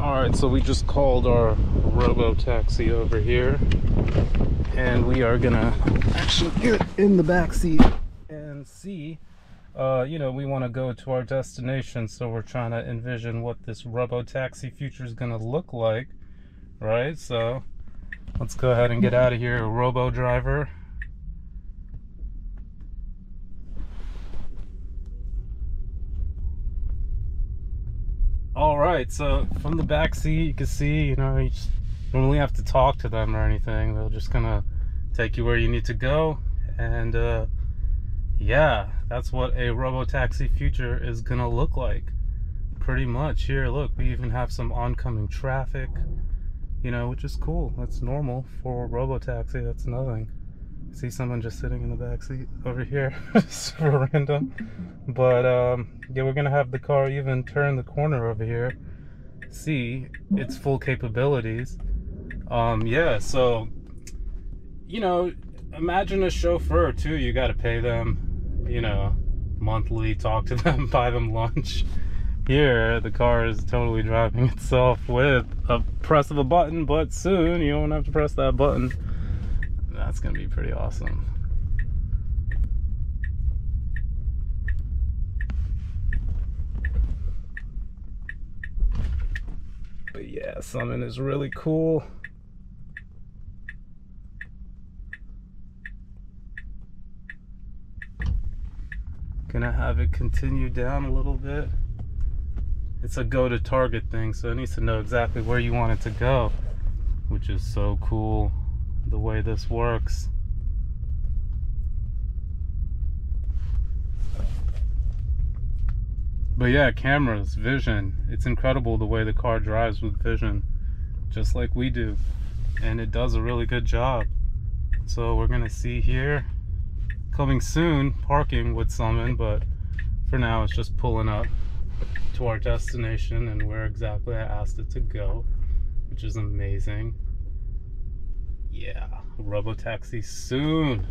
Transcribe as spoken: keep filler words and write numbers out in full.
Alright, so we just called our Robotaxi over here, and we are gonna actually get in the back seat and see. Uh, you know, we want to go to our destination, so we're trying to envision what this Robotaxi future is gonna look like, right? So let's go ahead and get out of here, Robo Driver. All right, so from the back seat, you can see, you know, you just don't really have to talk to them or anything. They're just gonna take you where you need to go, and uh, yeah, that's what a Robotaxi future is gonna look like, pretty much. Here, look, we even have some oncoming traffic, you know, which is cool. That's normal for a Robotaxi. That's nothing. I see someone just sitting in the back seat over here, super random. But um, yeah, we're gonna have the car even turn the corner over here, see its full capabilities. Um, yeah, so, you know, imagine a chauffeur too. You gotta pay them, you know, monthly, talk to them, buy them lunch. Here, the car is totally driving itself with a press of a button, but soon you won't have to press that button. That's gonna be pretty awesome. But yeah, Summon is really cool. Gonna have it continue down a little bit. It's a go to target thing, so it needs to know exactly where you want it to go, which is so cool. The way this works. But yeah, cameras, vision. It's incredible the way the car drives with vision, just like we do, and it does a really good job. So we're gonna see here, coming soon, parking with Summon, but for now it's just pulling up to our destination and where exactly I asked it to go, which is amazing. Yeah, Robotaxi soon.